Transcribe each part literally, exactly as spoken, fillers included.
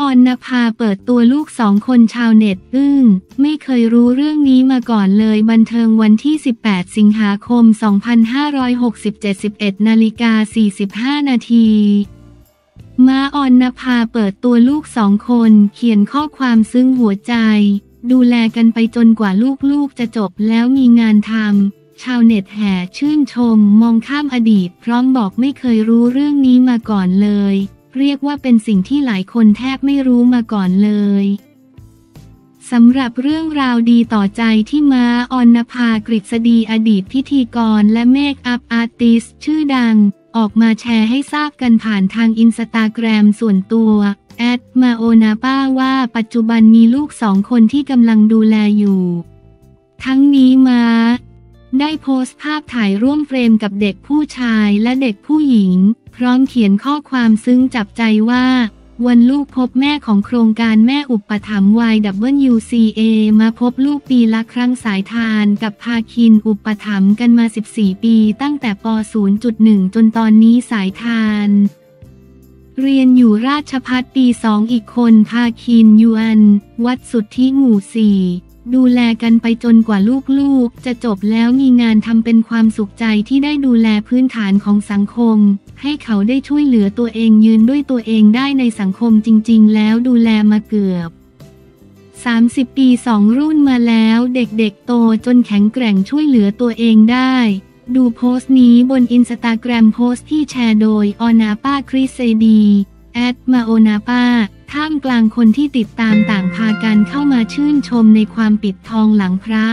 อรนภาเปิดตัวลูกสองคนชาวเน็ตอึ้งไม่เคยรู้เรื่องนี้มาก่อนเลยบันเทิงวันที่สิบแปดสิงหาคมสองพันห้าร้อยหกสิบเจ็ด สิบเอ็ดนาฬิกาสี่สิบห้านาทีมาอรนภาเปิดตัวลูกสองคนเขียนข้อความซึ้งหัวใจดูแลกันไปจนกว่าลูกๆจะจบแล้วมีงานทำชาวเน็ตแห่ชื่นชมมองข้ามอดีตพร้อมบอกไม่เคยรู้เรื่องนี้มาก่อนเลยเรียกว่าเป็นสิ่งที่หลายคนแทบไม่รู้มาก่อนเลยสำหรับเรื่องราวดีต่อใจที่มาอรนภากฤษฎีอดีตพิธีกรและเมคอัพอาร์ติสต์ชื่อดังออกมาแชร์ให้ทราบกันผ่านทางอินสตาแกรมส่วนตัว แอท มาอร์นป้า ว่าปัจจุบันมีลูกสองคนที่กำลังดูแลอยู่ทั้งนี้มาได้โพสต์ภาพถ่ายร่วมเฟรมกับเด็กผู้ชายและเด็กผู้หญิงพร้อมเขียนข้อความซึ้งจับใจว่าวันลูกพบแม่ของโครงการแม่อุปถัมภ์ วาย ดับเบิลยู ซี เอ มาพบลูกปีละครั้งสายทานกับภาคินอุปถัมภ์กันมาสิบสี่ปีตั้งแต่ป ศูนย์จุดหนึ่ง จนตอนนี้สายทานเรียนอยู่ราชภัฏปีสองอีกคนภาคินยวนวัดสุทธิหมู่สี่ดูแลกันไปจนกว่าลูกๆจะจบแล้วมีงานทำเป็นความสุขใจที่ได้ดูแลพื้นฐานของสังคมให้เขาได้ช่วยเหลือตัวเองยืนด้วยตัวเองได้ในสังคมจริงๆแล้วดูแลมาเกือบสามสิบปีสองรุ่นมาแล้วเด็กๆโตจนแข็งแกร่งช่วยเหลือตัวเองได้ดูโพสต์นี้บนอินสตาแกรมโพสต์ที่แชร์โดยอรนภากฤษฎี แอท มาอร์นป้า ท่ามกลางคนที่ติดตามต่างพากันเข้ามาชื่นชมในความปิดทองหลังพระ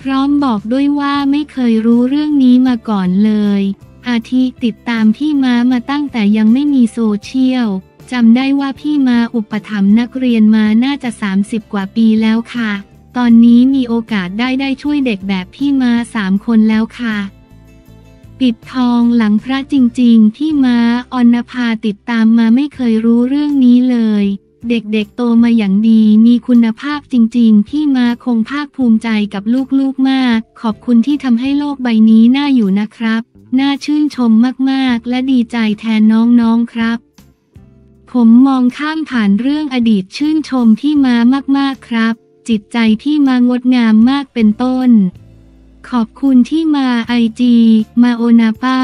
พร้อมบอกด้วยว่าไม่เคยรู้เรื่องนี้มาก่อนเลยอาทิติดตามพี่ม้ามาตั้งแต่ยังไม่มีโซเชียลจำได้ว่าพี่ม้าอุปถัมภ์นักเรียนมาน่าจะสามสิบกว่าปีแล้วค่ะตอนนี้มีโอกาสได้ได้ช่วยเด็กแบบพี่ม้าสามคนแล้วค่ะปิดทองหลังพระจริงๆพี่ม้าอรนภาติดตามมาไม่เคยรู้เรื่องนี้เลยเด็กๆโตมาอย่างดีมีคุณภาพจริงๆพี่ม้าคงภาคภูมิใจกับลูกๆมากขอบคุณที่ทำให้โลกใบนี้น่าอยู่นะครับน่าชื่นชมมากๆและดีใจแทนน้องๆครับผมมองข้ามผ่านเรื่องอดีตชื่นชมพี่ม้ามากๆครับจิตใจพี่ม้างดงามมากเป็นต้นขอบคุณที่มา ไอ จี มาอรนภา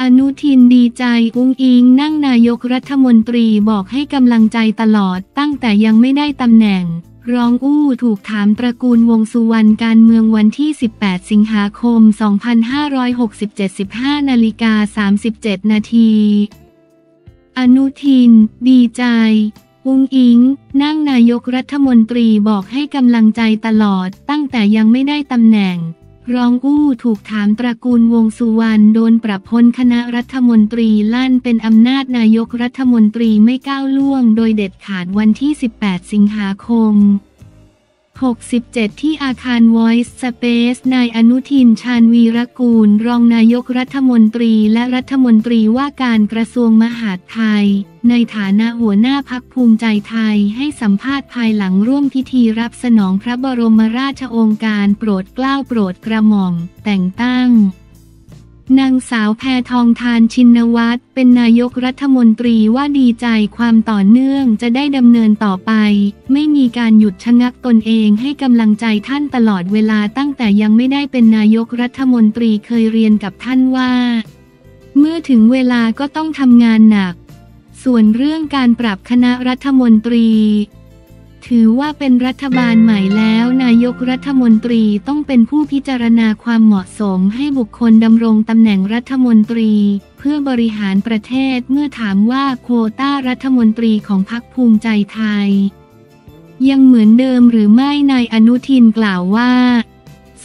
อนุทินดีใจอุ้งอิงนั่งนายกรัฐมนตรีบอกให้กำลังใจตลอดตั้งแต่ยังไม่ได้ตำแหน่งรองอู้ถูกถามตระกูลวงสุวรรณการเมืองวันที่สิบแปดสิงหาคมสองพันห้าร้อยหกสิบเจ็ด สิบห้านาฬิกาสามสิบเจ็ดนาทีอนุทินดีใจอุ้งอิงนั่งนายกรัฐมนตรีบอกให้กำลังใจตลอดตั้งแต่ยังไม่ได้ตำแหน่งรองอู้ถูกถามตระกูลวงสุวรรณโดนปรับพ้นคณะรัฐมนตรีลั่นเป็นอำนาจนายกรัฐมนตรีไม่ก้าวล่วงโดยเด็ดขาดวันที่สิบแปดสิงหาคมหกสิบเจ็ดที่อาคาร Voice Space นายอนุทินชาญวีรกูลรองนายกรัฐมนตรีและรัฐมนตรีว่าการกระทรวงมหาดไทยในฐานะหัวหน้าพรรคภูมิใจไทยให้สัมภาษณ์ภายหลังร่วมพิธีรับสนองพระบรมราชโองการโปรดเกล้าโปรดกระหม่อมแต่งตั้งนางสาวแพทองธารชินวัตรเป็นนายกรัฐมนตรีว่าดีใจความต่อเนื่องจะได้ดำเนินต่อไปไม่มีการหยุดชะงักตนเองให้กำลังใจท่านตลอดเวลาตั้งแต่ยังไม่ได้เป็นนายกรัฐมนตรีเคยเรียนกับท่านว่าเมื่อถึงเวลาก็ต้องทำงานหนักส่วนเรื่องการปรับคณะรัฐมนตรีถือว่าเป็นรัฐบาลใหม่แล้วนายกรัฐมนตรีต้องเป็นผู้พิจารณาความเหมาะสมให้บุคคลดำรงตำแหน่งรัฐมนตรีเพื่อบริหารประเทศเมื่อถามว่าโควต้ารัฐมนตรีของพรรคภูมิใจไทยยังเหมือนเดิมหรือไม่นายอนุทินกล่าวว่า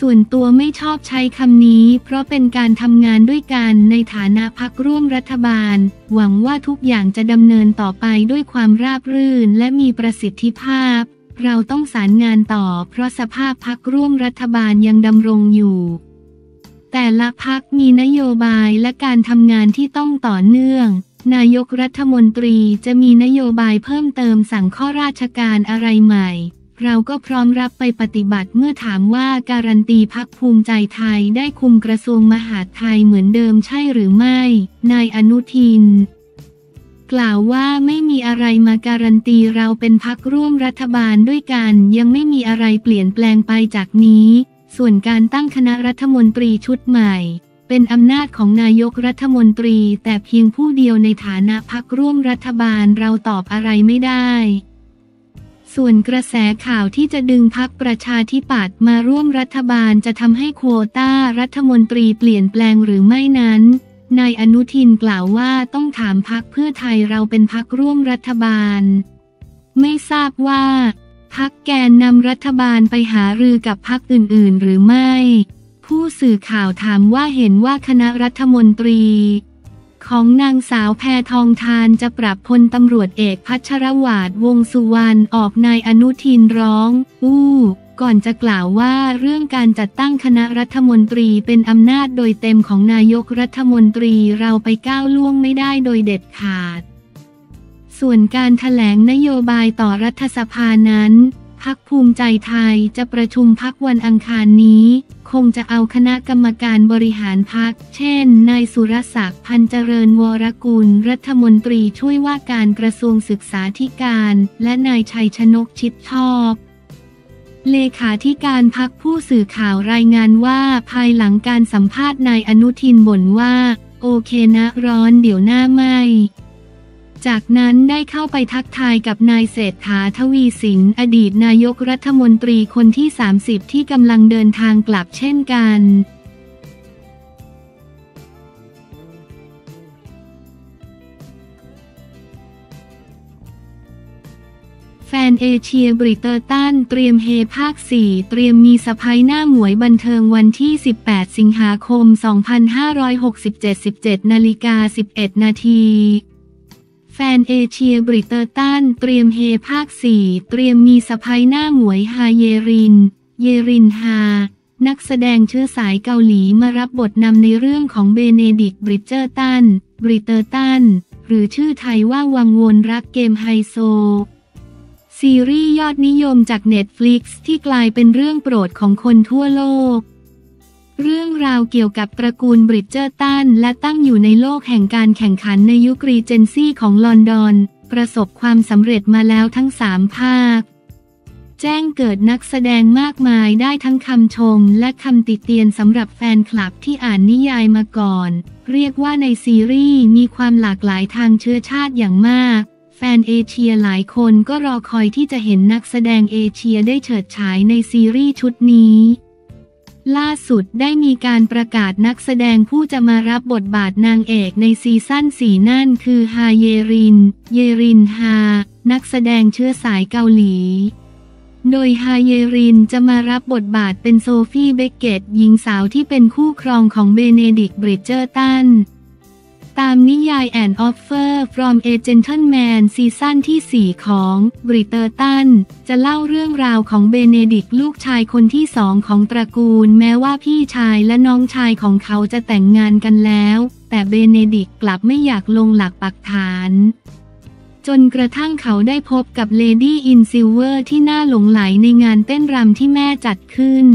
ส่วนตัวไม่ชอบใช้คำนี้เพราะเป็นการทำงานด้วยกันในฐานะพรรคร่วมรัฐบาลหวังว่าทุกอย่างจะดำเนินต่อไปด้วยความราบรื่นและมีประสิทธิภาพเราต้องสารงานต่อเพราะสภาพพรรคร่วมรัฐบาลยังดำรงอยู่แต่ละพรรคมีนโยบายและการทำงานที่ต้องต่อเนื่องนายกรัฐมนตรีจะมีนโยบายเพิ่มเติมสั่งข้าราชการอะไรใหม่ เราก็พร้อมรับไปปฏิบัติเมื่อถามว่าการันตีพรรคภูมิใจไทยได้คุมกระทรวงมหาดไทยเหมือนเดิมใช่หรือไม่นายอนุทินกล่าวว่าไม่มีอะไรมาการันตีเราเป็นพรรคร่วมรัฐบาลด้วยกันยังไม่มีอะไรเปลี่ยนแปลงไปจากนี้ส่วนการตั้งคณะรัฐมนตรีชุดใหม่เป็นอำนาจของนายกรัฐมนตรีแต่เพียงผู้เดียวในฐานะพรรคร่วมรัฐบาลเราตอบอะไรไม่ได้ส่วนกระแสข่าวที่จะดึงพรรคประชาธิปัตย์มาร่วมรัฐบาลจะทำให้โควต้ารัฐมนตรีเปลี่ยนแปลงหรือไม่นั้นนายอนุทินกล่าวว่าต้องถามพรรคเพื่อไทยเราเป็นพรรคร่วมรัฐบาลไม่ทราบว่าพรรคแกนนำรัฐบาลไปหารือกับพรรคอื่นๆหรือไม่ผู้สื่อข่าวถามว่าเห็นว่าคณะรัฐมนตรีของนางสาวแพทองธารจะปรับพลตำรวจเอกพัชรวาทวงสุวรรณออกนายอนุทินร้องอู้ก่อนจะกล่าวว่าเรื่องการจัดตั้งคณะรัฐมนตรีเป็นอำนาจโดยเต็มของนายกรัฐมนตรีเราไปก้าวล่วงไม่ได้โดยเด็ดขาดส่วนการแถลงนโยบายต่อรัฐสภานั้นพรรคภูมิใจไทยจะประชุมพรรควันอังคารนี้คงจะเอาคณะกรรมการบริหารพรรคเช่นนายสุรศักดิ์พันเจริญวรกุลรัฐมนตรีช่วยว่าการกระทรวงศึกษาธิการและนายชัยชนกชิดชอบเลขาธิการพรรคผู้สื่อข่าวรายงานว่าภายหลังการสัมภาษณ์นายอนุทินบ่นว่าโอเคนะร้อนเดี๋ยวหน้าไหมจากนั้นได้เข้าไปทักทายกับนายเศรษฐาทวีสินอดีตนายกรัฐมนตรีคนที่สามสิบที่กำลังเดินทางกลับเช่นกันแฟนเอเชียบริเตอร์ตันเตรียมเฮภาคสี่เตรียมมีสะพ้ายหน้าหมวยบันเทิงวันที่สิบแปดสิงหาคมสองพันห้าร้อยหกสิบเจ็ด สิบเจ็ดนาฬิกาสิบเอ็ดนาทีแฟนเอเชียบริเตอร์ตันเตรียมเฮภาคสี่เตรียมมีสะพ้ายหน้าหมวยฮาเยรินเยรินฮานักแสดงเชื้อสายเกาหลีมารับบทนำในเรื่องของเบเนดิกต์บริดเจอร์ตันบริเตอร์ตันหรือชื่อไทยว่าวังวนรักเกมไฮโซซีรีส์ยอดนิยมจาก Netflix ที่กลายเป็นเรื่องโปรดของคนทั่วโลกเรื่องราวเกี่ยวกับตระกูลบริดเจอร์ตันและตั้งอยู่ในโลกแห่งการแข่งขันในยุครีเจนซี่ของลอนดอนประสบความสำเร็จมาแล้วทั้งสามภาคแจ้งเกิดนักแสดงมากมายได้ทั้งคำชมและคำติเตียนสำหรับแฟนคลับที่อ่านนิยายมาก่อนเรียกว่าในซีรีส์มีความหลากหลายทางเชื้อชาติอย่างมากแฟนเอเชียหลายคนก็รอคอยที่จะเห็นนักแสดงเอเชียได้เฉิดฉายในซีรีส์ชุดนี้ล่าสุดได้มีการประกาศนักแสดงผู้จะมารับบทบาทนางเอกในซีซั่นสี่นั่นคือฮาเยรินเยรินฮานักแสดงเชื้อสายเกาหลีโดยฮาเยรินจะมารับบทบาทเป็นโซฟีเบกเกตหญิงสาวที่เป็นคู่ครองของเบเนดิกต์บริดเจอร์ตันตามนิยาย An Offer from a Gentleman ซีซั่นที่สี่ของบริเตอร์ตันจะเล่าเรื่องราวของเบเนดิกต์ลูกชายคนที่สองของตระกูลแม้ว่าพี่ชายและน้องชายของเขาจะแต่งงานกันแล้วแต่เบเนดิกต์กลับไม่อยากลงหลักปักฐานจนกระทั่งเขาได้พบกับ Lady in Silver ที่น่าหลงไหลในงานเต้นรำที่แม่จัดขึ้น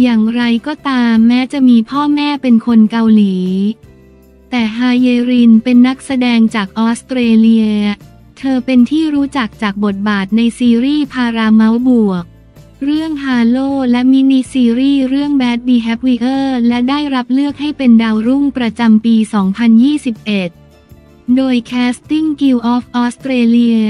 อย่างไรก็ตามแม้จะมีพ่อแม่เป็นคนเกาหลีแต่ฮาเยรินเป็นนักแสดงจากออสเตรเลียเธอเป็นที่รู้จักจากบทบาทในซีรีส์พาราเมาบวกเรื่องฮาโลและมินิซีรีส์เรื่อง Bad Behavior และได้รับเลือกให้เป็นดาวรุ่งประจำปี สองพันยี่สิบเอ็ดโดย Casting Guild of Australia